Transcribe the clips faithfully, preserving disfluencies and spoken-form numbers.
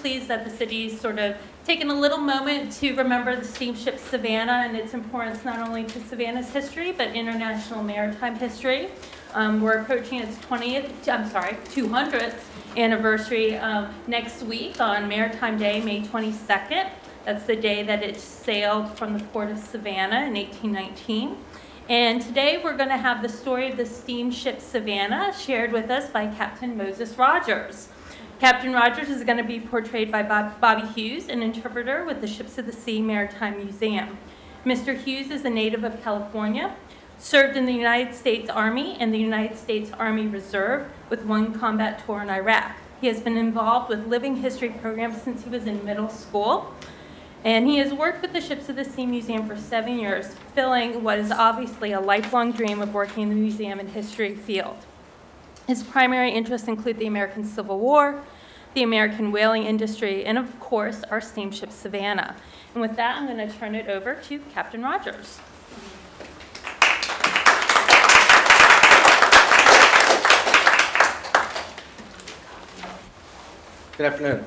pleased that the city's sort of taken a little moment to remember the steamship Savannah and its importance not only to Savannah's history, but international maritime history. Um, we're approaching its twentieth, I'm sorry, two hundredth anniversary um, next week on Maritime Day, May twenty-second. That's the day that it sailed from the port of Savannah in eighteen nineteen. And today we're going to have the story of the steamship Savannah shared with us by Captain Moses Rogers. Captain Rogers is going to be portrayed by Bob, Bobby Hughes, an interpreter with the Ships of the Sea Maritime Museum. Mister Hughes is a native of California, served in the United States Army and the United States Army Reserve with one combat tour in Iraq. He has been involved with living history programs since he was in middle school. And he has worked with the Ships of the Sea Museum for seven years, filling what is obviously a lifelong dream of working in the museum and history field. His primary interests include the American Civil War, the American whaling industry, and of course, our steamship Savannah. And with that, I'm going to turn it over to Captain Rogers. Good afternoon.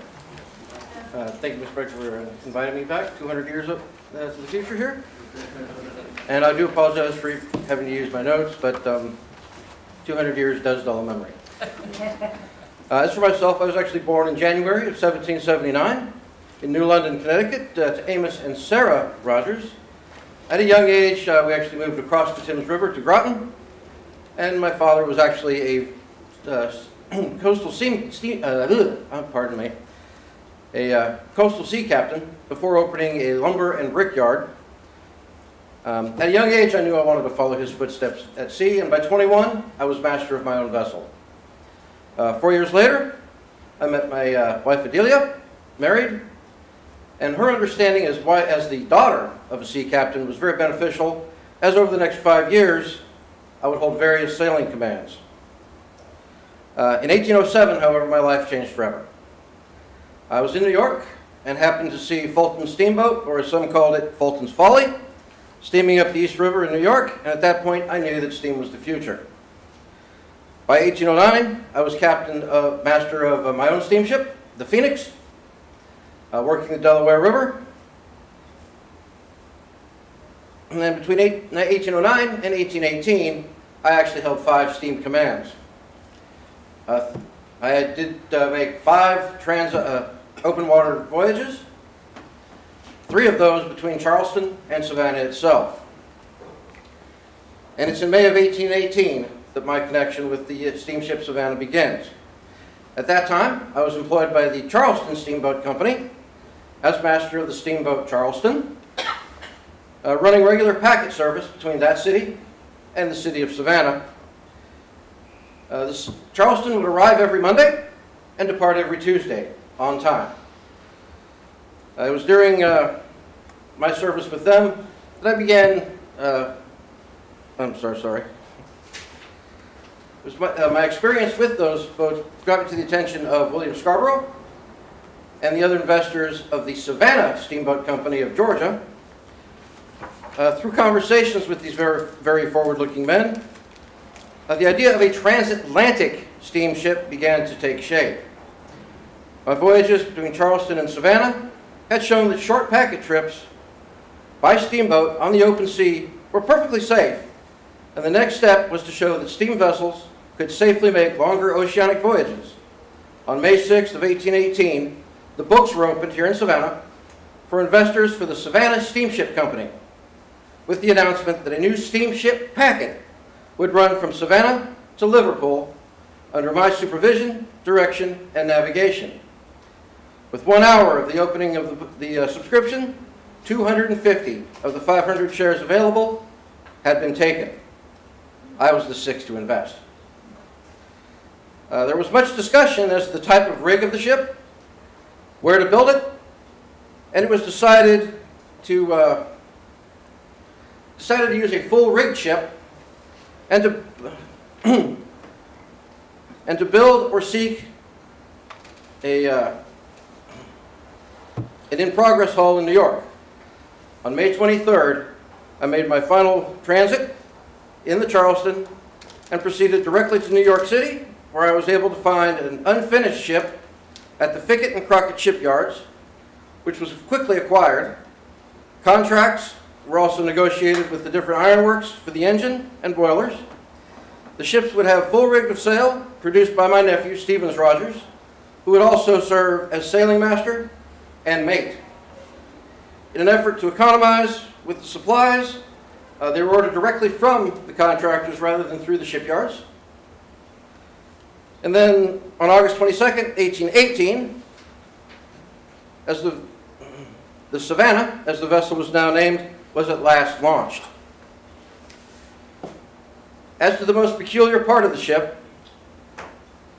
Uh, thank you, Miz Briggs, for uh, inviting me back two hundred years up uh, to the future here. And I do apologize for having to use my notes, but um, two hundred years does dull a memory. Uh, as for myself, I was actually born in January of seventeen seventy-nine in New London, Connecticut, uh, to Amos and Sarah Rogers. At a young age, uh, we actually moved across the Thames River to Groton, and my father was actually a uh, coastal sea, sea uh, uh, pardon me, a uh, coastal sea captain before opening a lumber and brick yard. Um, at a young age, I knew I wanted to follow his footsteps at sea, and by twenty-one, I was master of my own vessel. Uh, four years later, I met my uh, wife Adelia, married, and her understanding as, why, as the daughter of a sea captain was very beneficial, as over the next five years, I would hold various sailing commands. Uh, in eighteen oh seven, however, my life changed forever. I was in New York and happened to see Fulton Steamboat, or as some called it, Fulton's Folly, steaming up the East River in New York, and at that point I knew that steam was the future. By eighteen oh nine, I was captain, uh, master of uh, my own steamship, the Phoenix, uh, working the Delaware River. And then between eighteen oh nine and eighteen eighteen, I actually held five steam commands. Uh, I did uh, make five trans uh, open water voyages, three of those between Charleston and Savannah itself. And it's in May of eighteen eighteen that my connection with the steamship Savannah begins. At that time, I was employed by the Charleston Steamboat Company as master of the steamboat Charleston, uh, running regular packet service between that city and the city of Savannah. Uh, this, Charleston would arrive every Monday and depart every Tuesday on time. Uh, it was during uh, my service with them that I began, uh, I'm sorry, sorry. It was my, uh, my experience with those boats got me to the attention of William Scarborough and the other investors of the Savannah Steamboat Company of Georgia. Uh, through conversations with these very, very forward-looking men, Uh, the idea of a transatlantic steamship began to take shape. My voyages between Charleston and Savannah had shown that short packet trips by steamboat on the open sea were perfectly safe, and the next step was to show that steam vessels could safely make longer oceanic voyages. On May sixth of eighteen eighteen, the books were opened here in Savannah for investors for the Savannah Steamship Company, with the announcement that a new steamship packet would run from Savannah to Liverpool under my supervision, direction, and navigation. With one hour of the opening of the, the uh, subscription, two hundred fifty of the five hundred shares available had been taken. I was the sixth to invest. Uh, there was much discussion as to the type of rig of the ship, where to build it, and it was decided to, uh, decided to use a full rigged ship and to, and to build or seek a, uh, an in-progress hull in New York. On May twenty-third, I made my final transit in the Charleston and proceeded directly to New York City, where I was able to find an unfinished ship at the Fickett and Crockett shipyards, which was quickly acquired. Contracts were also negotiated with the different ironworks for the engine and boilers. The ships would have full rig of sail, produced by my nephew, Stevens Rogers, who would also serve as sailing master and mate. In an effort to economize with the supplies, uh, they were ordered directly from the contractors rather than through the shipyards. And then on August twenty-second, eighteen eighteen, as the, the Savannah, as the vessel was now named, was at last launched. As to the most peculiar part of the ship,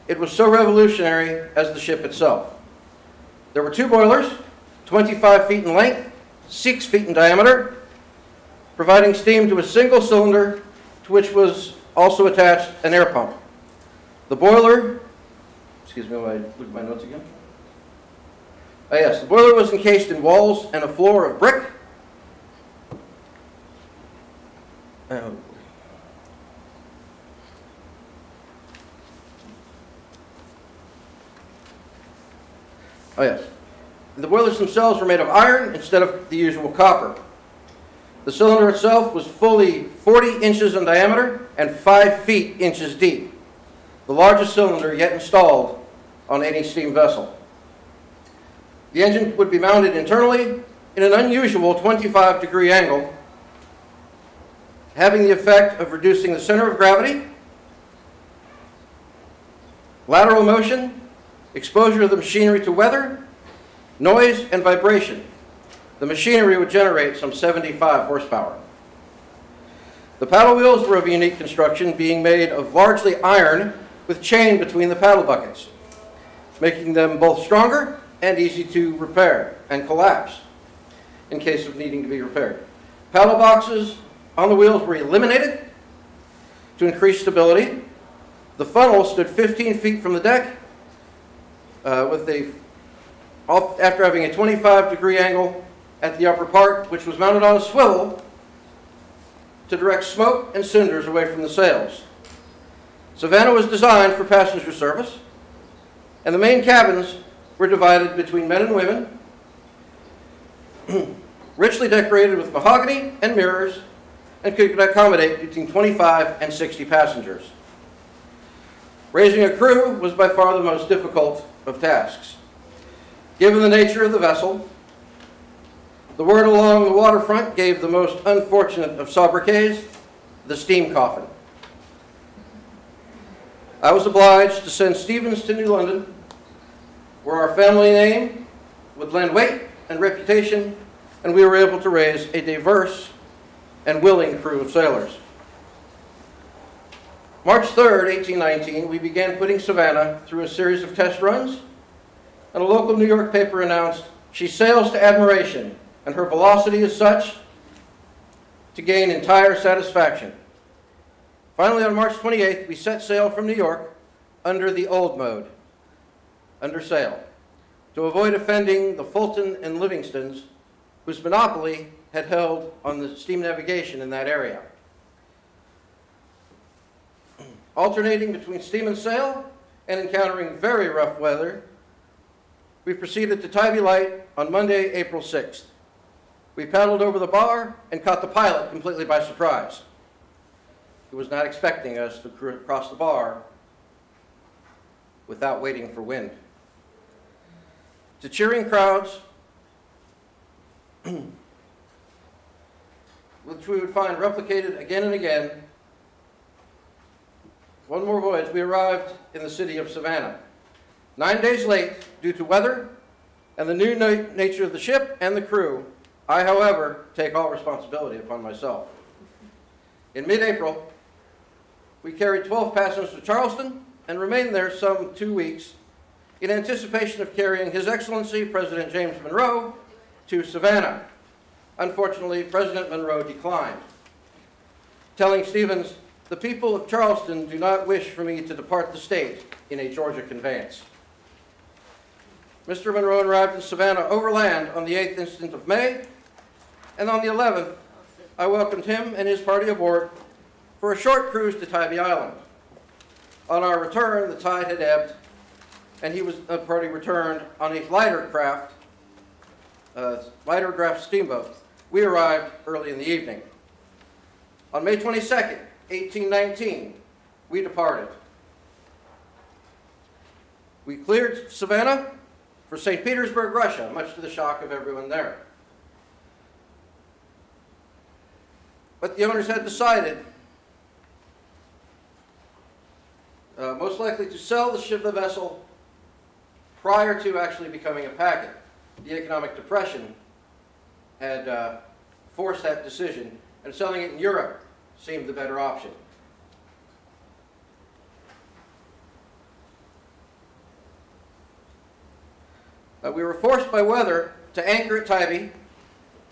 it was so revolutionary as the ship itself. There were two boilers, twenty-five feet in length, six feet in diameter, providing steam to a single cylinder to which was also attached an air pump. The boiler, excuse me while I look at my notes again. Oh yes, the boiler was encased in walls and a floor of brick. Um, Oh yes. The boilers themselves were made of iron instead of the usual copper. The cylinder itself was fully forty inches in diameter and five feet inches deep, the largest cylinder yet installed on any steam vessel. The engine would be mounted internally in an unusual twenty-five degree angle, having the effect of reducing the center of gravity, lateral motion, exposure of the machinery to weather, noise, and vibration. The machinery would generate some seventy-five horsepower. The paddle wheels were of unique construction, being made of largely iron with chain between the paddle buckets, making them both stronger and easy to repair and collapse in case of needing to be repaired. Paddle boxes on the wheels were eliminated to increase stability. The funnel stood fifteen feet from the deck, Uh, with a, after having a twenty-five degree angle at the upper part, which was mounted on a swivel to direct smoke and cinders away from the sails. Savannah was designed for passenger service, and the main cabins were divided between men and women, richly decorated with mahogany and mirrors, and could accommodate between twenty-five and sixty passengers. Raising a crew was by far the most difficult of tasks. Given the nature of the vessel, the word along the waterfront gave the most unfortunate of sobriquets, the steam coffin. I was obliged to send Stevens to New London, where our family name would lend weight and reputation, and we were able to raise a diverse and willing crew of sailors. March third, eighteen nineteen, we began putting Savannah through a series of test runs, and a local New York paper announced, "She sails to admiration, and her velocity is such to gain entire satisfaction." Finally, on March twenty-eighth, we set sail from New York under the old mode, under sail, to avoid offending the Fulton and Livingstons, whose monopoly had held on the steam navigation in that area. Alternating between steam and sail and encountering very rough weather, we proceeded to Tybee Light on Monday, April sixth. We paddled over the bar and caught the pilot completely by surprise. He was not expecting us to cross the bar without waiting for wind. To cheering crowds, which we would find replicated again and again, one more voyage, we arrived in the city of Savannah, nine days late due to weather and the new na nature of the ship and the crew. I, however, take all responsibility upon myself. In mid-April, we carried twelve passengers to Charleston and remained there some two weeks in anticipation of carrying His Excellency President James Monroe to Savannah. Unfortunately, President Monroe declined, telling Stevens, "The people of Charleston do not wish for me to depart the state in a Georgia conveyance." Mister Monroe arrived in Savannah overland on the eighth instant of May, and on the eleventh, I welcomed him and his party aboard for a short cruise to Tybee Island. On our return, the tide had ebbed, and he was uh, party returned on a lighter craft, uh, lighter draft steamboat. We arrived early in the evening. On May twenty-second, eighteen nineteen, we departed. We cleared Savannah for Saint Petersburg, Russia, much to the shock of everyone there. But the owners had decided, uh, most likely to sell the ship, the vessel, prior to actually becoming a packet. The economic depression had uh, forced that decision, and selling it in Europe seemed the better option. Uh, we were forced by weather to anchor at Tybee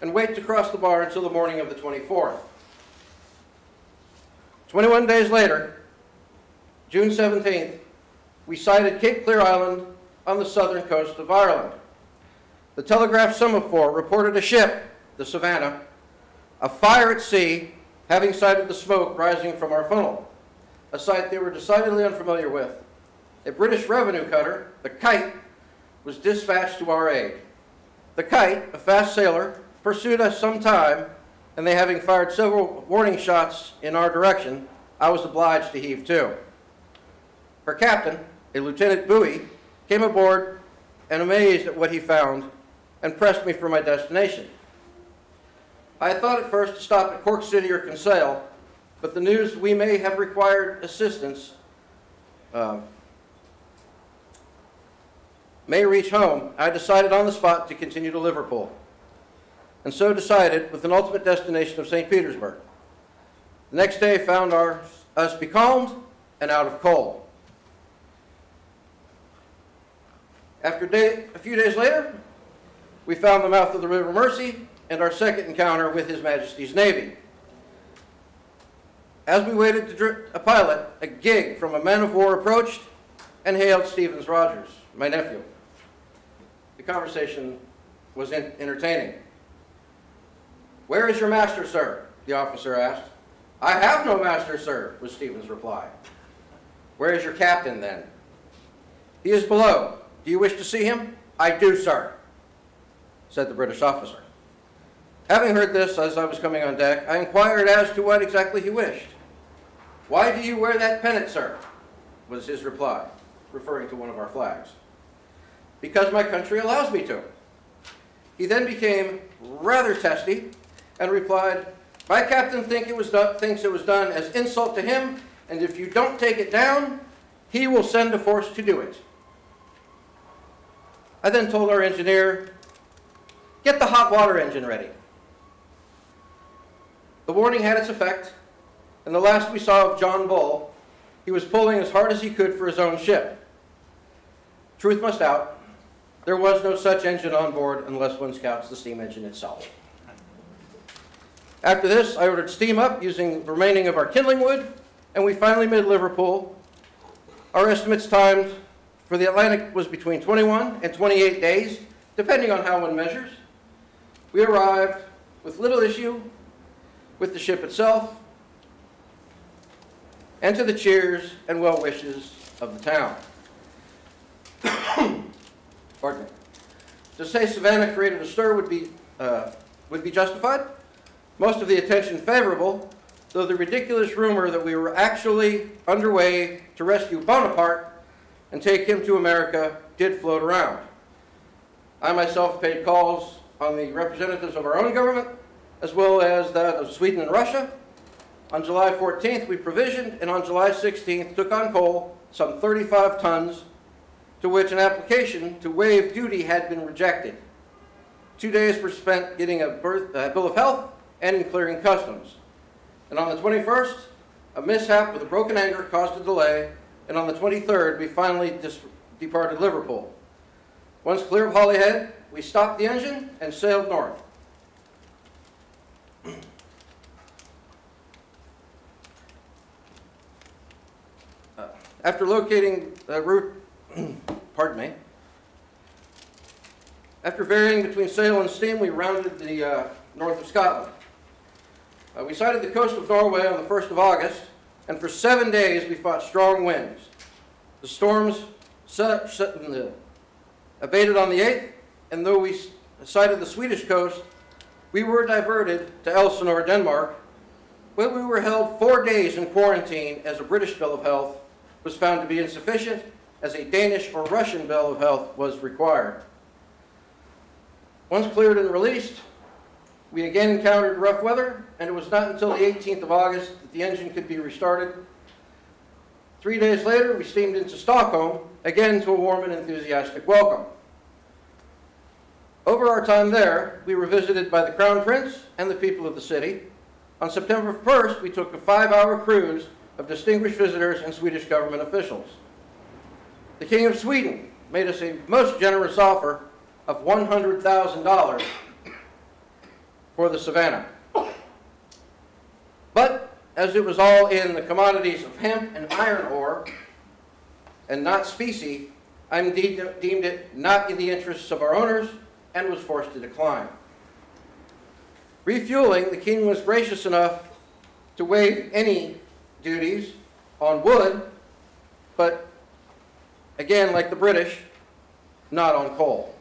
and wait to cross the bar until the morning of the twenty-fourth. twenty-one days later, June seventeenth, we sighted Cape Clear Island on the southern coast of Ireland. The Telegraph Semaphore reported a ship, the Savannah, afire at sea, having sighted the smoke rising from our funnel, a sight they were decidedly unfamiliar with. A British revenue cutter, the Kite, was dispatched to our aid. The Kite, a fast sailor, pursued us some time, and they having fired several warning shots in our direction, I was obliged to heave to. Her captain, a Lieutenant Bowie, came aboard and amazed at what he found and pressed me for my destination. I thought at first to stop at Cork City or Kinsale, but the news we may have required assistance um, may reach home, I decided on the spot to continue to Liverpool, and so decided with an ultimate destination of Saint Petersburg. The next day found our, us becalmed and out of coal. After day, a few days later, we found the mouth of the River Mersey and our second encounter with His Majesty's Navy. As we waited to drip a pilot, a gig from a man-of-war approached and hailed Stevens Rogers, my nephew. The conversation was entertaining. "Where is your master, sir?" the officer asked. "I have no master, sir," was Stevens' reply. "Where is your captain, then?" "He is below. Do you wish to see him?" "I do, sir," said the British officer. Having heard this as I was coming on deck, I inquired as to what exactly he wished. "Why do you wear that pennant, sir?" was his reply, referring to one of our flags. "Because my country allows me to." He then became rather testy and replied, "My captain think it was done, thinks it was done as insult to him, and if you don't take it down, he will send a force to do it." I then told our engineer, "Get the hot water engine ready." The warning had its effect, and the last we saw of John Bull, he was pulling as hard as he could for his own ship. Truth must out. There was no such engine on board unless one scouts the steam engine itself. After this, I ordered steam up using the remaining of our kindling wood, and we finally made Liverpool. Our estimates timed for the Atlantic was between twenty-one and twenty-eight days, depending on how one measures. We arrived with little issue with the ship itself, and to the cheers and well wishes of the town. Pardon me. To say Savannah created a stir would be, uh, would be justified. Most of the attention favorable, though the ridiculous rumor that we were actually underway to rescue Bonaparte and take him to America did float around. I myself paid calls on the representatives of our own government, as well as that of Sweden and Russia. On July fourteenth, we provisioned, and on July sixteenth, took on coal some thirty-five tons, to which an application to waive duty had been rejected. Two days were spent getting a birth, uh, bill of health and in clearing customs. And on the twenty-first, a mishap with a broken anchor caused a delay, and on the twenty-third, we finally departed Liverpool. Once clear of Holyhead, we stopped the engine and sailed north. Uh, after locating the route, pardon me. After varying between sail and steam, we rounded the uh, north of Scotland. Uh, we sighted the coast of Norway on the first of August, and for seven days we fought strong winds. The storms set, set, uh, abated on the eighth, and though we sighted the Swedish coast, we were diverted to Elsinore, Denmark, where we were held four days in quarantine as a British bill of health was found to be insufficient, as a Danish or Russian bill of health was required. Once cleared and released, we again encountered rough weather, and it was not until the eighteenth of August that the engine could be restarted. Three days later, we steamed into Stockholm, again to a warm and enthusiastic welcome. Over our time there, we were visited by the Crown Prince and the people of the city. On September first, we took a five-hour cruise of distinguished visitors and Swedish government officials. The King of Sweden made us a most generous offer of one hundred thousand dollars for the Savannah. But as it was all in the commodities of hemp and iron ore and not specie, I de deemed it not in the interests of our owners and was forced to decline. Refueling, the King was gracious enough to waive any duties on wood, but again, like the British, not on coal.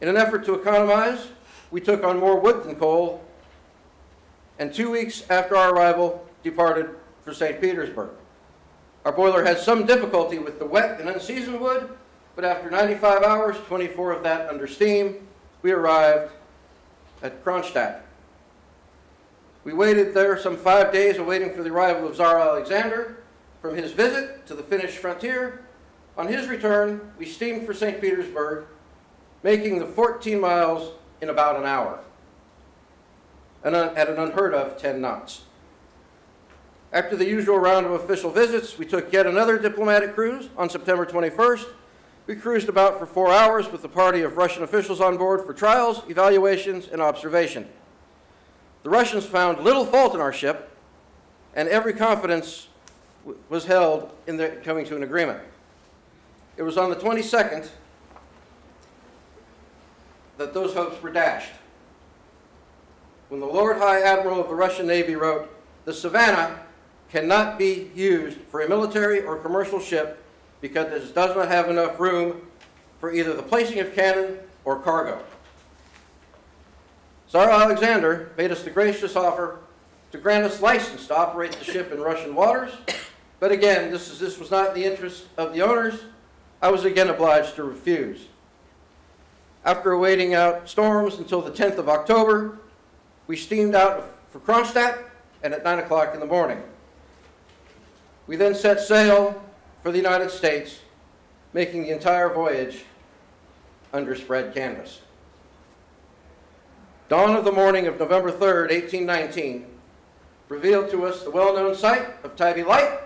In an effort to economize, we took on more wood than coal, and two weeks after our arrival, departed for Saint Petersburg. Our boiler had some difficulty with the wet and unseasoned wood, but after ninety-five hours, twenty-four of that under steam, we arrived at Kronstadt. We waited there some five days, awaiting for the arrival of Tsar Alexander from his visit to the Finnish frontier. On his return, we steamed for Saint Petersburg, making the fourteen miles in about an hour, and at an unheard of ten knots. After the usual round of official visits, we took yet another diplomatic cruise on September twenty-first. We cruised about for four hours with a party of Russian officials on board for trials, evaluations, and observation. The Russians found little fault in our ship, and every confidence was held in their coming to an agreement. It was on the twenty-second that those hopes were dashed, when the Lord High Admiral of the Russian Navy wrote, "The Savannah cannot be used for a military or commercial ship because it does not have enough room for either the placing of cannon or cargo." Tsar Alexander made us the gracious offer to grant us license to operate the ship in Russian waters, but again, this, is, this was not in the interest of the owners. I was again obliged to refuse. After waiting out storms until the tenth of October, we steamed out for Kronstadt, and at nine o'clock in the morning, we then set sail for the United States, making the entire voyage under spread canvas. Dawn of the morning of November third, eighteen nineteen, revealed to us the well-known site of Tybee Light.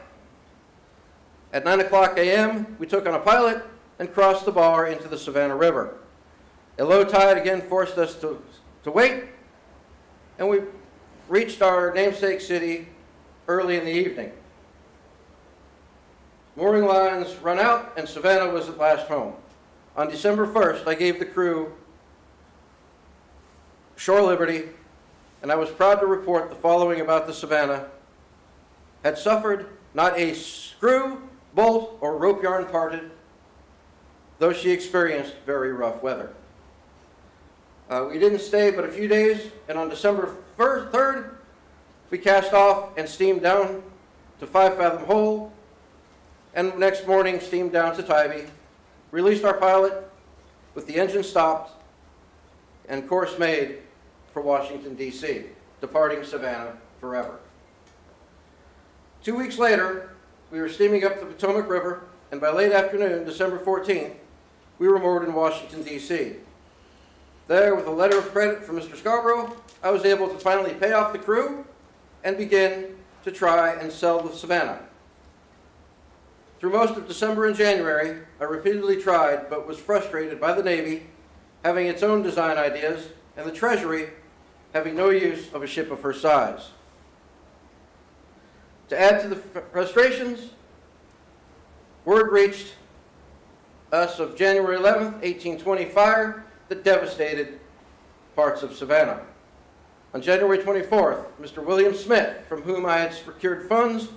At nine o'clock a m, we took on a pilot and crossed the bar into the Savannah River. A low tide again forced us to, to wait, and we reached our namesake city early in the evening. Mooring lines run out, and Savannah was at last home. On December first, I gave the crew shore liberty, and I was proud to report the following about the Savannah: had suffered not a screw, bolt, or rope yarn parted, though she experienced very rough weather. Uh, we didn't stay but a few days, and on December third, we cast off and steamed down to Five Fathom Hole, and next morning steamed down to Tybee, released our pilot with the engine stopped, and course made for Washington, D C, departing Savannah forever. Two weeks later, we were steaming up the Potomac River, and by late afternoon, December fourteenth, we were moored in Washington, D C There, with a letter of credit from Mister Scarborough, I was able to finally pay off the crew and begin to try and sell the Savannah. Through most of December and January, I repeatedly tried but was frustrated by the Navy having its own design ideas and the Treasury having no use of a ship of her size. To add to the frustrations, word reached us of January eleventh, eighteen twenty fire that devastated parts of Savannah. On January twenty-fourth, Mister William Smith, from whom I had procured funds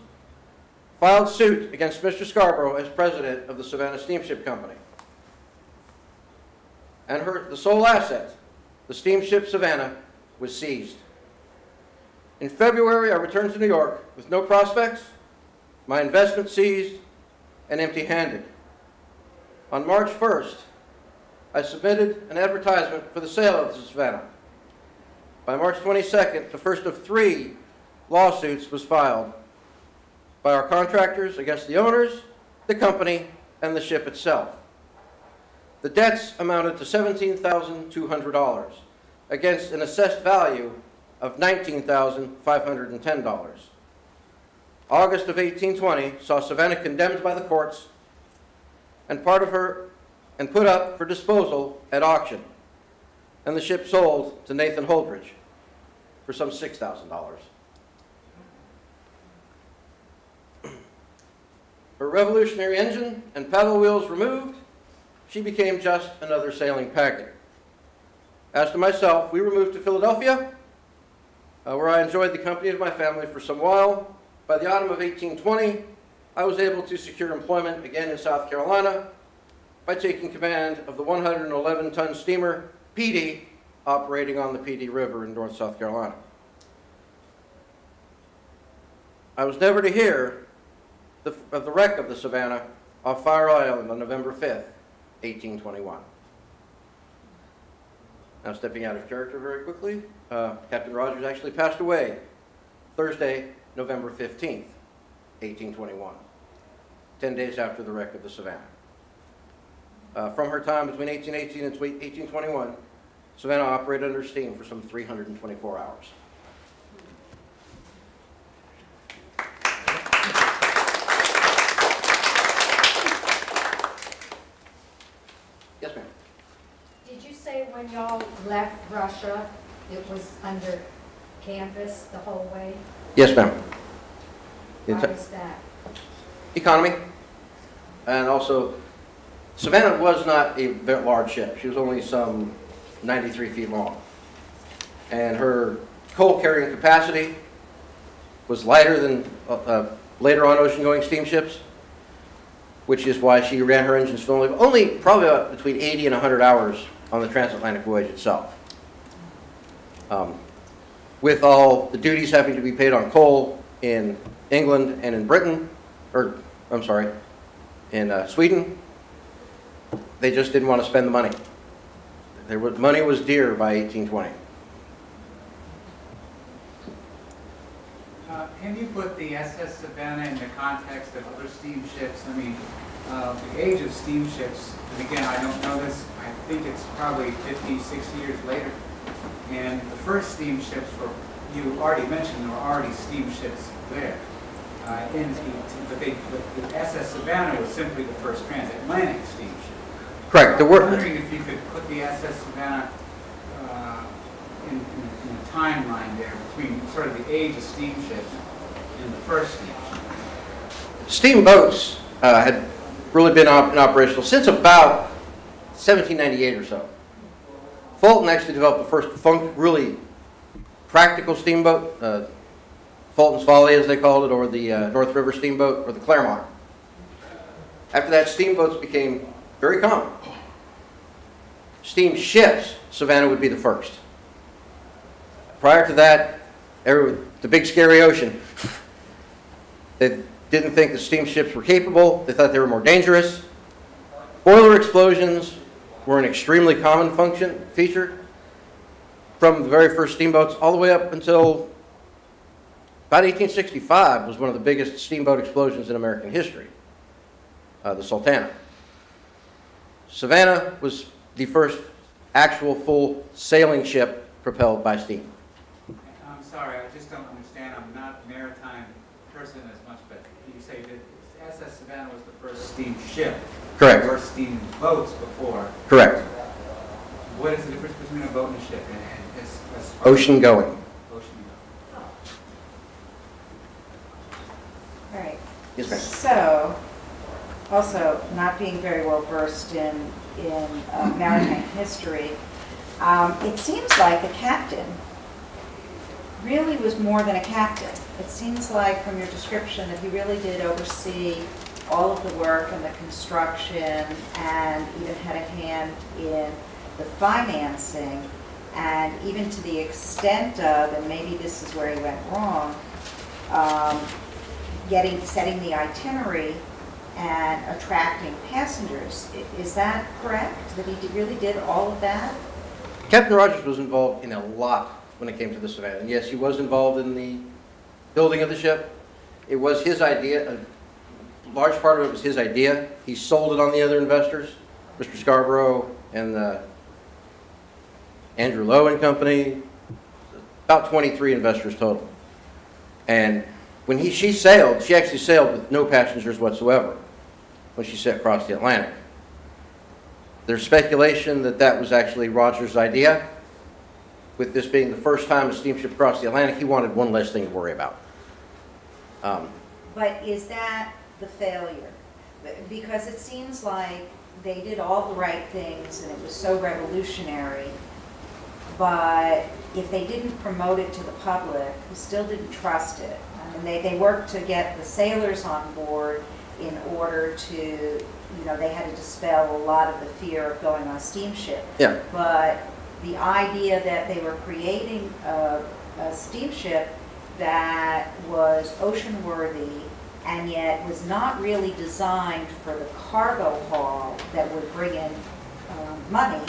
filed suit against Mister Scarborough as president of the Savannah Steamship Company. And her, the sole asset, the steamship Savannah, was seized. In February, I returned to New York with no prospects, my investment seized, and empty-handed. On March first, I submitted an advertisement for the sale of the Savannah. By March twenty-second, the first of three lawsuits was filed by our contractors against the owners, the company, and the ship itself. The debts amounted to seventeen thousand two hundred dollars against an assessed value of nineteen thousand five hundred ten dollars. August of eighteen twenty saw Savannah condemned by the courts and part of her and put up for disposal at auction, and the ship sold to Nathan Holdridge for some six thousand dollars. Her revolutionary engine and paddle wheels removed, she became just another sailing packet. As to myself, we were moved to Philadelphia, uh, where I enjoyed the company of my family for some while. By the autumn of eighteen twenty, I was able to secure employment again in South Carolina by taking command of the one hundred eleven ton steamer Petey, operating on the Petey River in North South Carolina. I was never to hear the, of the wreck of the Savannah off Fire Island on November fifth, eighteen twenty-one. Now, stepping out of character very quickly, uh, Captain Rogers actually passed away Thursday, November fifteenth, eighteen twenty-one, ten days after the wreck of the Savannah. Uh, from her time between eighteen eighteen and eighteen twenty-one, Savannah operated under steam for some three hundred twenty-four hours. Yes, ma'am. Did you say when y'all left Russia, it was under canvas the whole way? Yes, ma'am. Why was that? Economy, and also Savannah was not a very large ship. She was only some ninety-three feet long. And her coal carrying capacity was lighter than uh, uh, later on ocean-going steamships, which is why she ran her engines for only, only probably about between eighty and one hundred hours on the transatlantic voyage itself. Um, with all the duties having to be paid on coal in England and in Britain, or I'm sorry, in uh, Sweden, they just didn't want to spend the money. There was, money was dear by eighteen twenty. Uh, can you put the S S Savannah in the context of other steamships? I mean, uh, the age of steamships, and again, I don't know this, I think it's probably fifty, sixty years later. And the first steamships were, you already mentioned, there were already steamships there. Uh, in the, the, the, the S S Savannah was simply the first transatlantic steamship. Correct. I'm wondering if you could put the S S Savannah uh, in, in, in a timeline there between sort of the age of steamships and the first steamship. Steamboats uh, had really been op in operational since about seventeen ninety-eight or so. Fulton actually developed the first fun really practical steamboat, uh, Fulton's Folly as they called it, or the uh, North River Steamboat, or the Clermont. After that, steamboats became very common. Steamships, Savannah would be the first. Prior to that, every, the big scary ocean. They didn't think the steamships were capable. They thought they were more dangerous. Boiler explosions were an extremely common function feature from the very first steamboats all the way up until about eighteen sixty-five was one of the biggest steamboat explosions in American history, uh, the Sultana. Savannah was the first actual full sailing ship propelled by steam. I'm sorry, I just don't understand. I'm not a maritime person as much, but you say that S S Savannah was the first steamship. Correct. There were steam boats before. Correct. What is the difference between a boat and a ship? And as, as ocean going. Ocean going. Oh. All right. Yes, ma'am. So, also, not being very well versed in, in uh, maritime history, um, it seems like the captain really was more than a captain. It seems like from your description that he really did oversee all of the work and the construction, and even had a hand in the financing, and even to the extent of, and maybe this is where he went wrong, um, getting, setting the itinerary and attracting passengers. Is that correct? That he really did all of that? Captain Rogers was involved in a lot when it came to the Savannah. And yes, he was involved in the building of the ship. It was his idea. A large part of it was his idea. He sold it on the other investors, Mister Scarborough and the Andrew Lowe and Company, about twenty-three investors total. And when he, she sailed, she actually sailed with no passengers whatsoever when she set across the Atlantic. There's speculation that that was actually Rogers' idea. With this being the first time a steamship crossed the Atlantic, he wanted one less thing to worry about. Um, but is that the failure? Because it seems like they did all the right things and it was so revolutionary, but if they didn't promote it to the public, who still didn't trust it, I mean, they, they worked to get the sailors on board in order to, you know, they had to dispel a lot of the fear of going on a steamship. Yeah. But the idea that they were creating a, a steamship that was ocean-worthy and yet was not really designed for the cargo haul that would bring in um, money.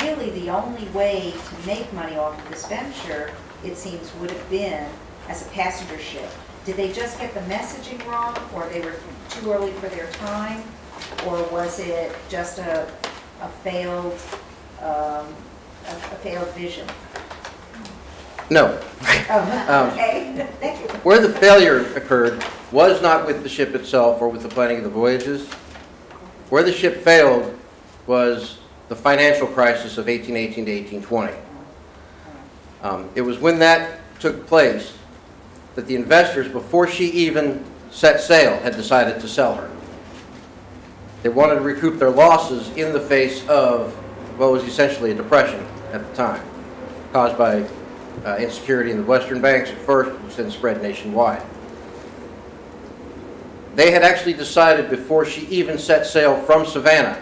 Really the only way to make money off of this venture, it seems, would have been as a passenger ship. Did they just get the messaging wrong, or they were too early for their time, or was it just a, a failed um, A failed vision? No. Oh, okay. Thank you. Um, where the failure occurred was not with the ship itself or with the planning of the voyages. Where the ship failed was the financial crisis of eighteen eighteen to eighteen twenty. Um, it was when that took place that the investors, before she even set sail, had decided to sell her. They wanted to recoup their losses in the face of what was essentially a depression at the time, caused by uh, insecurity in the Western banks at first, which then spread nationwide. They had actually decided before she even set sail from Savannah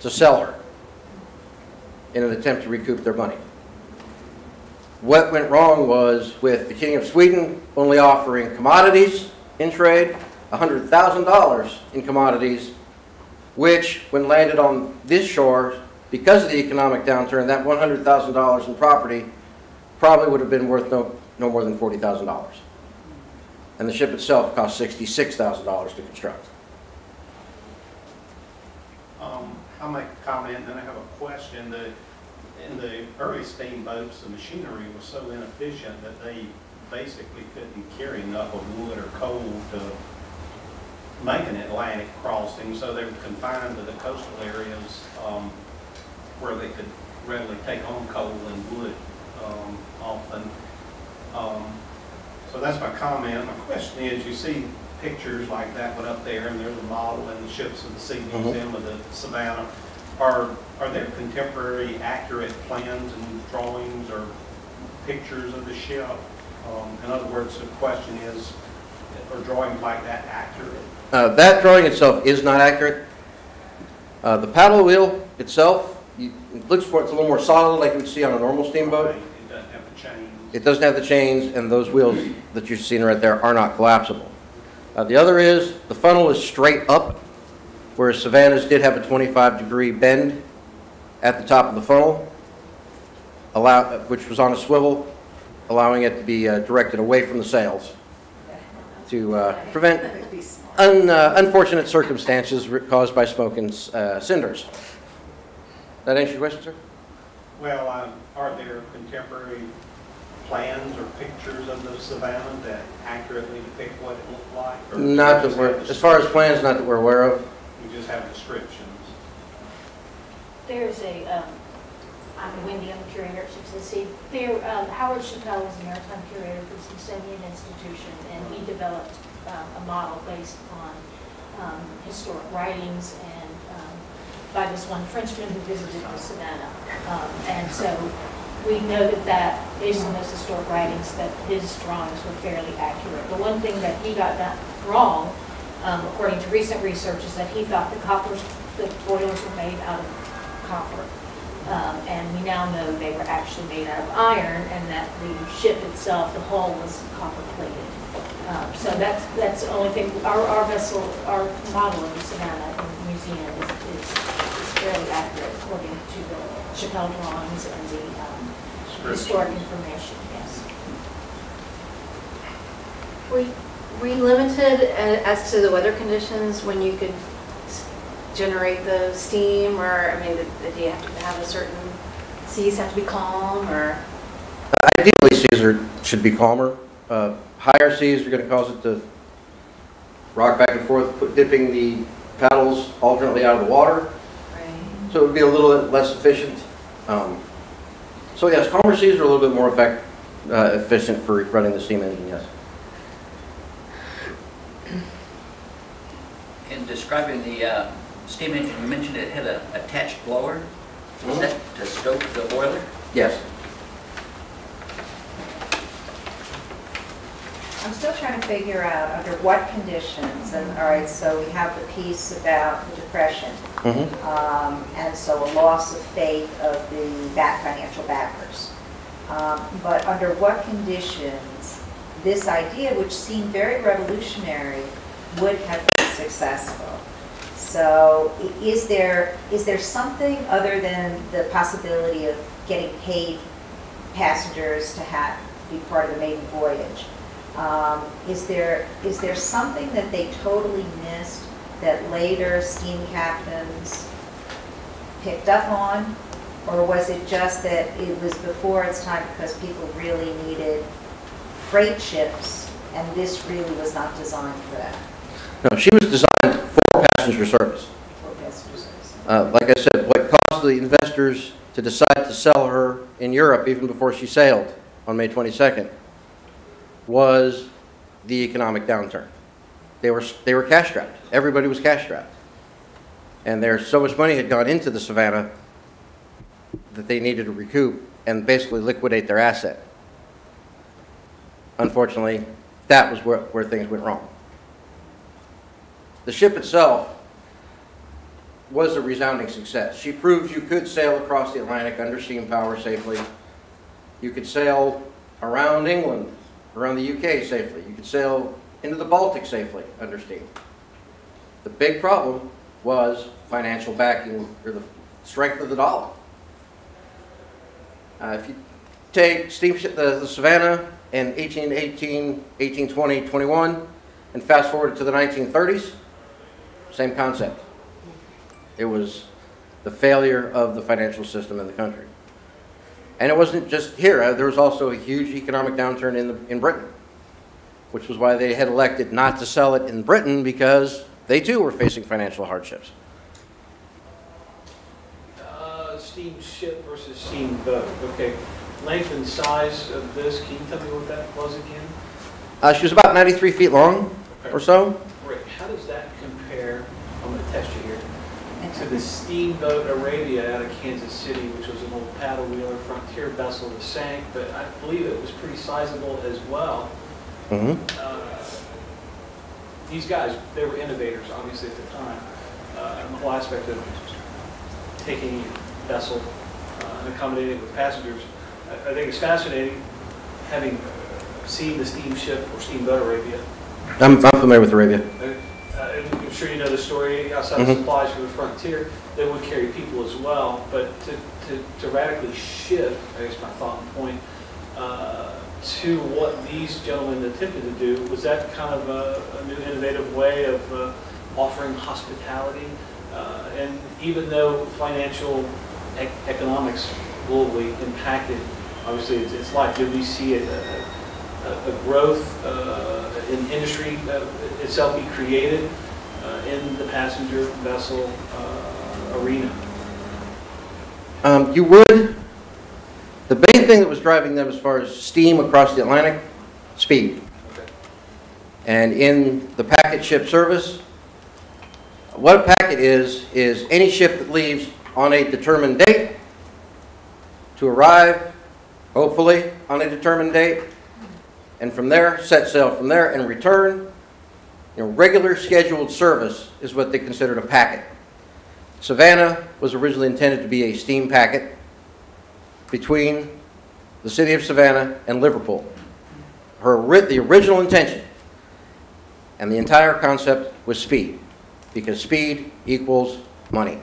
to sell her in an attempt to recoup their money. What went wrong was with the King of Sweden only offering commodities in trade, one hundred thousand dollars in commodities, which when landed on this shore, because of the economic downturn, that one hundred thousand dollars in property probably would have been worth no, no more than forty thousand dollars. And the ship itself cost sixty-six thousand dollars to construct. Um, I'll make a comment, and then I have a question. The, in the early steamboats, the machinery was so inefficient that they basically couldn't carry enough of wood or coal to make an Atlantic crossing, so they were confined to the coastal areas um, where they could readily take on coal and wood um, often. Um, so that's my comment. My question is, you see pictures like that one up there, and there's a model in the Ships of the Sea Museum mm-hmm. of the Savannah. Are, are there contemporary accurate plans and drawings or pictures of the ship? Um, in other words, the question is, are drawings like that accurate? Uh, that drawing itself is not accurate. Uh, the paddle wheel itself, You, it looks for it's a little more solid, like you'd see on a normal steamboat. It doesn't have the chains. It doesn't have the chains, and those wheels that you're seeing right there are not collapsible. Uh, the other is the funnel is straight up, whereas Savannah's did have a twenty-five degree bend at the top of the funnel, allow, which was on a swivel, allowing it to be uh, directed away from the sails to uh, prevent un, uh, unfortunate circumstances caused by smoke and uh, cinders. That answer your question, sir? Well, um, are there contemporary plans or pictures of the Savannah that accurately depict what it looked like? Or not that we're, as far as plans, not that we're aware of. We just have descriptions. There's a, um, I'm Wendy, I'm the curator at Ships of the Sea. There, um, Howard Chapelle was a maritime curator for the Smithsonian Institution, and he developed um, a model based on um, historic writings and by this one Frenchman who visited the Savannah. Um, and so we noted that based on those historic writings that his drawings were fairly accurate. The one thing that he got that wrong, um, according to recent research, is that he thought the coppers, the boilers were made out of copper. Um, and we now know they were actually made out of iron, and that the ship itself, the hull, was copper plated. Um, so that's that's the only thing. Our, our vessel, our model of the Savannah in the museum is, is, is fairly accurate according to the Chapelle drawings and the um, historic information. Yes. We we limited as to the weather conditions when you could generate the steam, or I mean, do you have to have a certain seas have to be calm, or ideally seas are should be calmer. Uh, higher seas are going to cause it to rock back and forth, put, dipping the paddles alternately out of the water, right. So it would be a little bit less efficient. Um, so yes, calmer seas are a little bit more effect, uh, efficient for running the steam engine. Yes. In describing the uh, steam engine, you mentioned it had an attached blower. Was that to stoke the boiler? Yes. I'm still trying to figure out under what conditions. And all right, so we have the piece about the depression, mm-hmm. um, and so a loss of faith of the back financial backers. Um, but under what conditions this idea, which seemed very revolutionary, would have been successful? So is there is there something other than the possibility of getting paid passengers to have be part of the maiden voyage? Um, is there is there something that they totally missed that later steam captains picked up on, or was it just that it was before its time because people really needed freight ships and this really was not designed for that? No, she was designed for passenger service. Uh, like I said, what caused the investors to decide to sell her in Europe even before she sailed on May twenty-second was the economic downturn. They were, they were cash strapped. Everybody was cash strapped. And there so much money had gone into the Savannah that they needed to recoup and basically liquidate their asset. Unfortunately, that was where, where things went wrong. The ship itself was a resounding success. She proved you could sail across the Atlantic under steam power safely. You could sail around England, around the U K safely. You could sail into the Baltic safely under steam. The big problem was financial backing, or the strength of the dollar. Uh, if you take steamship the, the Savannah in eighteen eighteen, eighteen twenty, twenty-one, and fast forward to the nineteen thirties, same concept. It was the failure of the financial system in the country. And it wasn't just here. There was also a huge economic downturn in, the, in Britain, which was why they had elected not to sell it in Britain, because they too were facing financial hardships. Uh, steamship versus steamboat. Okay. Length and size of this, can you tell me what that was again? Uh, she was about ninety-three feet long, okay, or so. Great. How does that compare? I'm going to test you here. To the steamboat Arabia out of Kansas City, which was an old paddle wheeler frontier vessel that sank, but I believe it was pretty sizable as well. Mm-hmm. Uh, these guys, they were innovators, obviously, at the time. Uh, the whole aspect of taking a vessel uh, and accommodating it with passengers, I, I think it's fascinating, having seen the steamship or steamboat Arabia. I'm, I'm familiar with Arabia. Okay. Uh, I'm sure you know the story, outside mm-hmm. of supplies from the frontier, they would carry people as well, but to, to, to radically shift, I guess my thought and point, uh, to what these gentlemen attempted to do, was that kind of a, a new innovative way of uh, offering hospitality? Uh, and even though financial ec economics globally impacted, obviously it's, it's life, did we see it? Uh, A growth uh, in industry uh, itself be created uh, in the passenger vessel uh, arena? Um, you would. The main thing that was driving them as far as steam across the Atlantic, speed. Okay. And in the packet ship service, what a packet is, is any ship that leaves on a determined date to arrive hopefully on a determined date, and from there, set sail from there and return. You know, regular scheduled service is what they considered a packet. Savannah was originally intended to be a steam packet between the city of Savannah and Liverpool. Her, the original intention and the entire concept was speed, because speed equals money.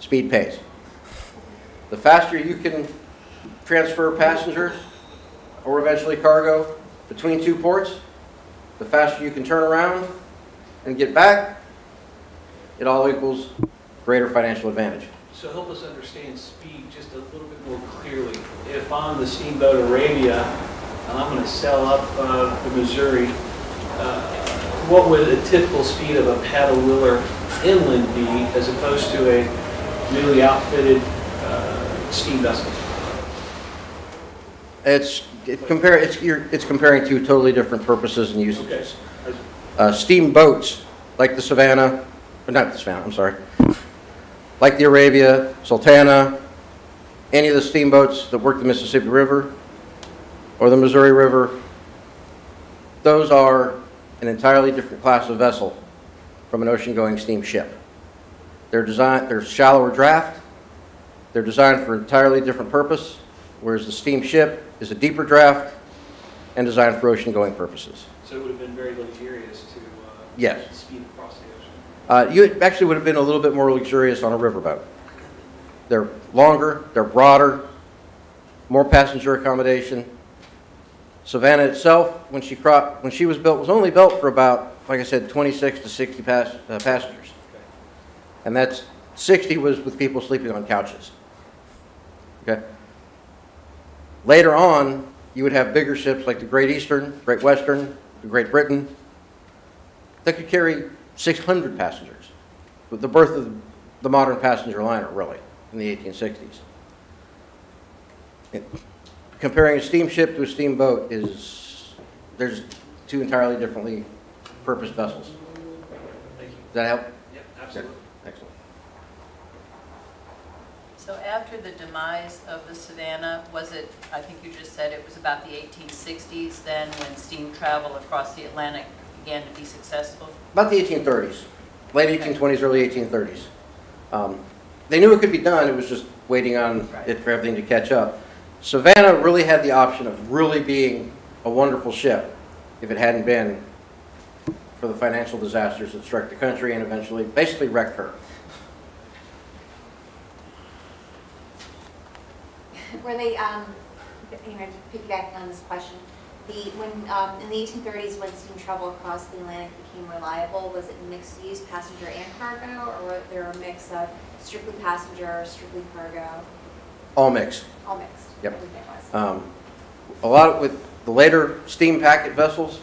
Speed pays. The faster you can transfer passengers or eventually cargo between two ports, the faster you can turn around and get back, it all equals greater financial advantage. So help us understand speed just a little bit more clearly. If I'm the steamboat Arabia and I'm going to sail up uh, the Missouri, uh, what would a typical speed of a paddle wheeler inland be as opposed to a newly outfitted uh, steam vessel? It's it compare it's you're, it's comparing two totally different purposes and usages. Okay. Uh, steamboats like the Savannah, or not the Savannah, I'm sorry, like the Arabia, Sultana, any of the steamboats that work the Mississippi River or the Missouri River, those are an entirely different class of vessel from an ocean-going steamship. They're designed, they're shallower draft, they're designed for an entirely different purpose, whereas the steamship is a deeper draft and designed for ocean-going purposes. So it would have been very luxurious to uh, yes. speed across the ocean? Uh, you actually would have been a little bit more luxurious on a riverboat. They're longer, they're broader, more passenger accommodation. Savannah itself, when she, cropped, when she was built, was only built for about, like I said, twenty-six to sixty pass, uh, passengers. Okay. And that's, sixty was with people sleeping on couches. Okay. Later on, you would have bigger ships like the Great Eastern, Great Western, the Great Britain, that could carry six hundred passengers, with the birth of the modern passenger liner, really, in the eighteen sixties. It, Comparing a steamship to a steamboat is, there's two entirely differently purposed vessels. Thank you. Does that help? Yep, absolutely. Yeah. Excellent. So after the demise of the Savannah, was it, I think you just said it was about the eighteen sixties then when steam travel across the Atlantic began to be successful? About the eighteen thirties, late okay. eighteen twenties, early eighteen thirties. Um, they knew it could be done, it was just waiting on right. it for everything to catch up. Savannah really had the option of really being a wonderful ship if it hadn't been for the financial disasters that struck the country and eventually basically wrecked her. Were they, um, you know, piggybacking on this question, the, when, um, in the eighteen thirties when steam travel across the Atlantic became reliable, was it mixed use, passenger and cargo, or was there a mix of strictly passenger, strictly cargo? All mixed. All mixed. Yep. Um, a lot of, with the later steam packet vessels,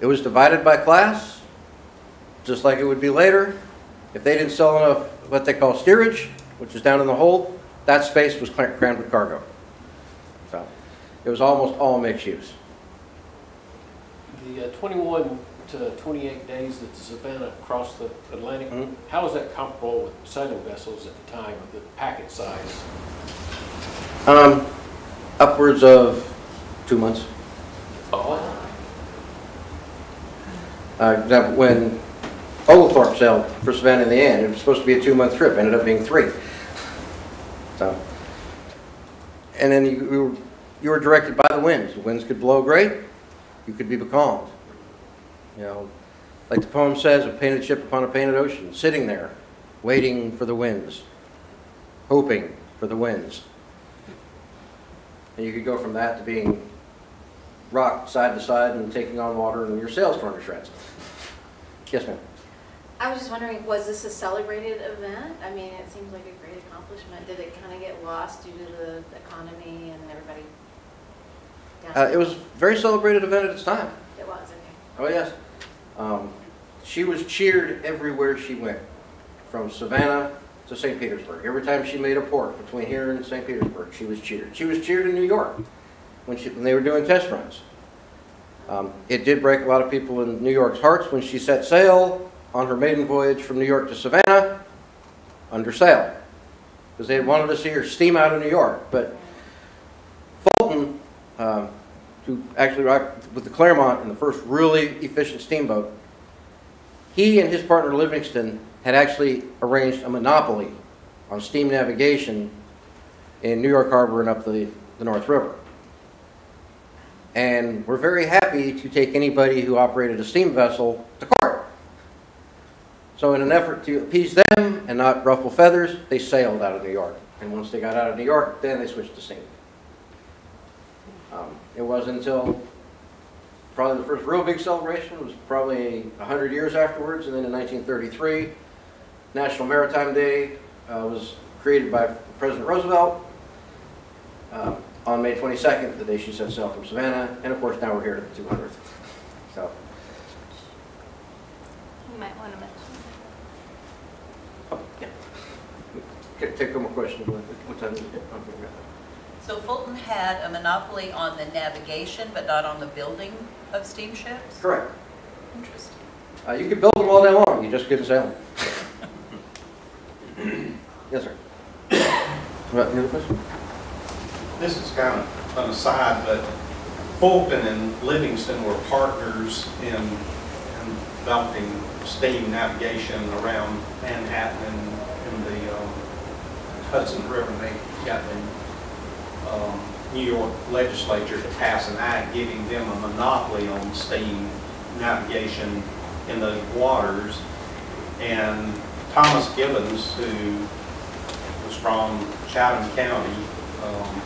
it was divided by class, just like it would be later. If they didn't sell enough what they call steerage, which is down in the hold, that space was crammed with cargo. So it was almost all mixed use. The uh, twenty-one to twenty-eight days that the Savannah crossed the Atlantic, mm-hmm. how is that comparable with sailing vessels at the time, the packet size? Um, upwards of two months. Oh. Uh, when Oglethorpe sailed for Savannah in the end, it was supposed to be a two-month trip. It ended up being three. So, and then you, you, were, you were directed by the winds. The winds could blow great. You could be becalmed. You know, like the poem says, a painted ship upon a painted ocean, sitting there, waiting for the winds, hoping for the winds. And you could go from that to being rocked side to side and taking on water and your sails torn to shreds. Yes, ma'am. I was just wondering, was this a celebrated event? I mean, it seems like a great accomplishment. Did it kind of get lost due to the economy and everybody down? Uh, it was a very celebrated event at its time. It was, okay. Oh, yes. Um, she was cheered everywhere she went, from Savannah to Saint Petersburg. Every time she made a port between here and Saint Petersburg, she was cheered. She was cheered in New York when, she, when they were doing test runs. Um, it did break a lot of people in New York's hearts when she set sail on her maiden voyage from New York to Savannah under sail. because they wanted us here steam out of New York. But Fulton, um, who actually rocked with the Clermont in the first really efficient steamboat, he and his partner Livingston had actually arranged a monopoly on steam navigation in New York Harbor and up the, the North River. And we're very happy to take anybody who operated a steam vessel to court. So in an effort to appease them and not ruffle feathers, they sailed out of New York. And once they got out of New York, then they switched to steam. Um, it wasn't until probably the first real big celebration was probably a hundred years afterwards, and then in nineteen thirty-three, National Maritime Day uh, was created by President Roosevelt. Uh, on May twenty-second, the day she set sail from Savannah, and of course now we're here to the two hundredth. So. You might want to mention that. Oh, yeah. Okay, take one more question. What time is it? So Fulton had a monopoly on the navigation, but not on the building of steamships? Correct. Interesting. Uh, you could build them all day long, you just couldn't sail them. Yes, sir. What, any other question? This is kind of an aside, but Fulton and Livingston were partners in, in developing steam navigation around Manhattan and in the um, Hudson River. They got the um, New York legislature to pass an act giving them a monopoly on steam navigation in those waters. And Thomas Gibbons, who was from Chatham County, um,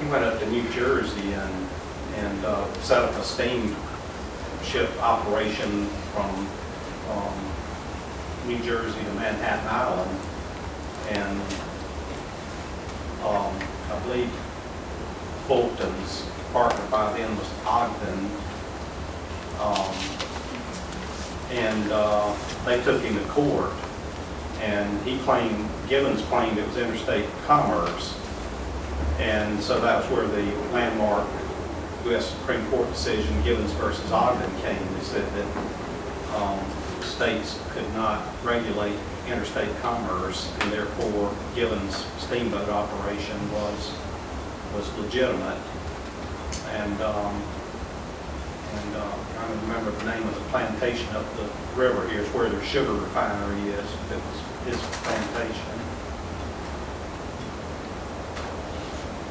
he went up to New Jersey and, and uh, set up a steamship operation from um, New Jersey to Manhattan Island. And um, I believe Fulton's partner by then was Ogden. Um, and uh, they took him to court. And he claimed, Gibbons claimed it was interstate commerce. And so that was where the landmark U S Supreme Court decision, Gibbons versus Ogden, came. They said that um, states could not regulate interstate commerce, and therefore Gibbons' steamboat operation was was legitimate. And um, and uh, I don't remember the name of the plantation up the river here. It's where their sugar refinery is. It was his plantation.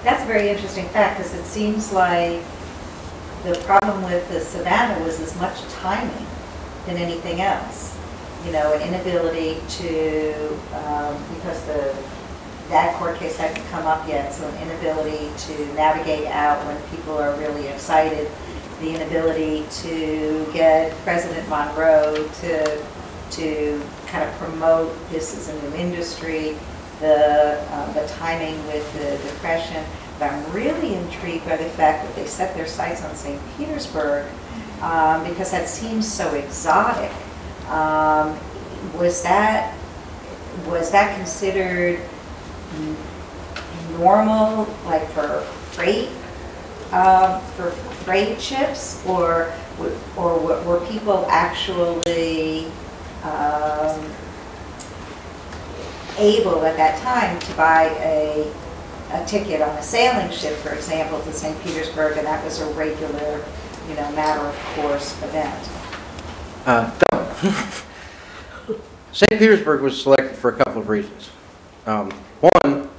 That's a very interesting fact, because it seems like the problem with the Savannah was as much timing than anything else. You know, an inability to, um, because the that court case hadn't come up yet, so an inability to navigate out when people are really excited, the inability to get President Monroe to, to kind of promote this as a new industry, the, um, the timing with the Depression. But I'm really intrigued by the fact that they set their sights on Saint Petersburg, um, because that seems so exotic. Um, was that was that considered normal, like for freight uh, for freight ships, or or were people actually um, able at that time to buy a, a ticket on a sailing ship, for example, to Saint Petersburg, and that was a regular, you know, matter of course event? Uh, no. Saint Petersburg was selected for a couple of reasons. Um, one,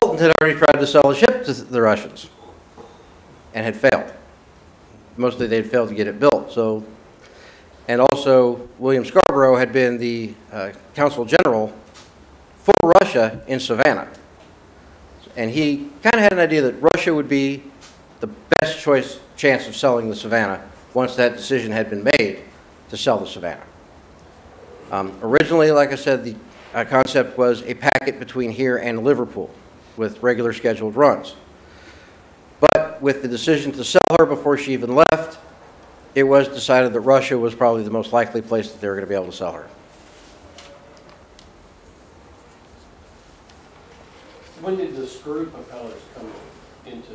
Fulton had already tried to sell a ship to the Russians and had failed. Mostly they'd failed to get it built. So, and also William Scarborough had been the uh, consul general for Russia in Savannah. And he kind of had an idea that Russia would be the best choice chance of selling the Savannah once that decision had been made to sell the Savannah. Um, originally, like I said, the uh, concept was a packet between here and Liverpool with regular scheduled runs. But with the decision to sell her before she even left, it was decided that Russia was probably the most likely place that they were going to be able to sell her. When did the screw propellers come into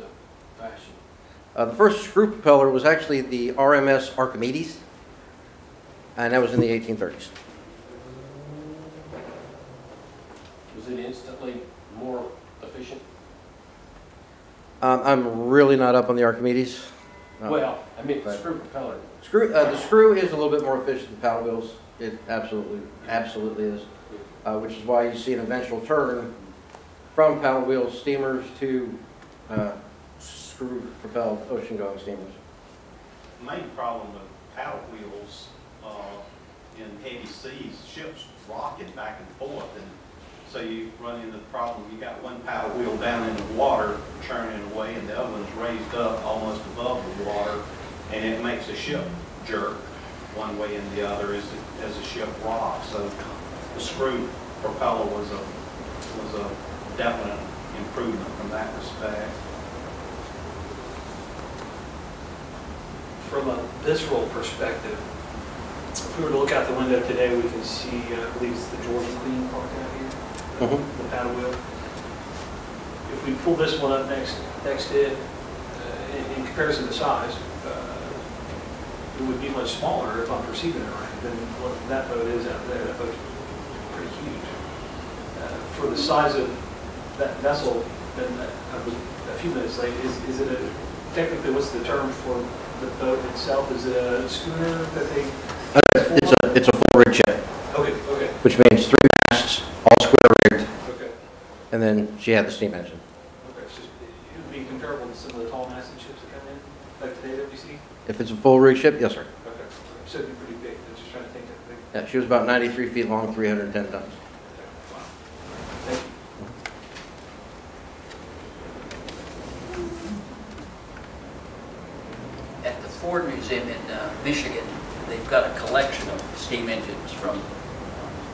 fashion? Uh, the first screw propeller was actually the R M S Archimedes, and that was in the eighteen thirties. instantly more efficient? Um, I'm really not up on the Archimedes. No. Well, I mean, but screw propeller. Screw, uh, the screw is a little bit more efficient than paddle wheels. It absolutely, absolutely is, uh, which is why you see an eventual turn from paddle wheel steamers to uh, screw-propelled ocean-going steamers. The main problem with paddle wheels uh, in heavy seas, ships rocket back and forth, and so you run into the problem. You got one paddle wheel down in the water churning away, and the other one's raised up almost above the water, and it makes a ship jerk one way and the other as the, as the ship rocks. So the screw propeller was a was a definite improvement from that respect. From a visceral perspective, if we were to look out the window today, we can see, uh, I believe it's the Georgia Queen Park out here, the, mm-hmm. the paddle wheel. If we pull this one up next, next to it, uh, in, in comparison to size, uh, it would be much smaller, if I'm perceiving it right, than what that boat is out there. That boat's pretty huge. Uh, for the size of that vessel, then that, I was a few minutes late, is, is it a, technically, what's the term for the boat itself? Is it a schooner that they... It's a, it's a full-rigged ship. Okay, okay. Which means three masts, all square-rigged. Okay. And then she had the steam engine. Okay, so it would be comparable to some of the tall-masted ships that come in, like today that we see? If it's a full-rigged ship, yes, sir. Okay, okay. So it would be pretty big. I'm just trying to think that big. Yeah, she was about ninety-three feet long, three hundred ten tons. Okay, wow. Thank you. At the Ford Museum in uh, Michigan, they've got a collection of steam engines from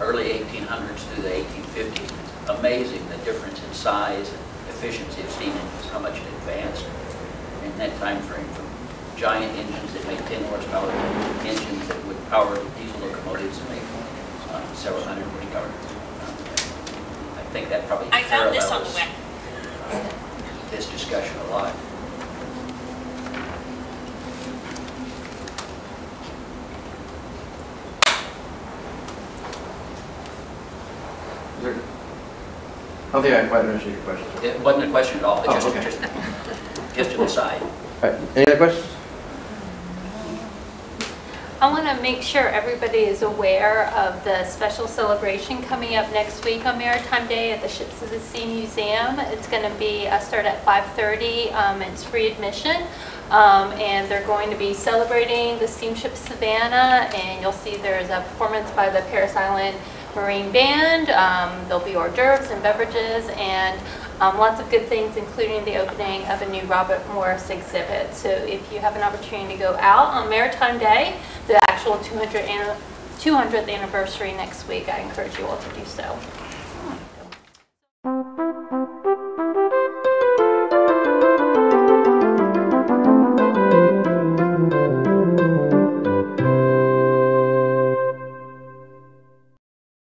early eighteen hundreds through the eighteen fifties. It's amazing the difference in size and efficiency of steam engines, how much it advanced in that time frame, from giant engines that made ten horsepower to engines that would power diesel locomotives and make uh, several hundred horsepower. Uh, I think that probably I found this on the web. Uh, this discussion a lot. I don't think I quite understood your question. It wasn't a question at all. It oh, just, okay. just, just to the side. All right. Any other questions? I want to make sure everybody is aware of the special celebration coming up next week on Maritime Day at the Ships of the Sea Museum. It's going to be uh, start at five thirty. Um, it's free admission. Um, and they're going to be celebrating the Steamship Savannah. And you'll see there's a performance by the Parris Island Marine Band. Um, there'll be hors d'oeuvres and beverages, and um, lots of good things, including the opening of a new Robert Morris exhibit. So if you have an opportunity to go out on Maritime Day, the actual two hundredth anniversary next week, I encourage you all to do so.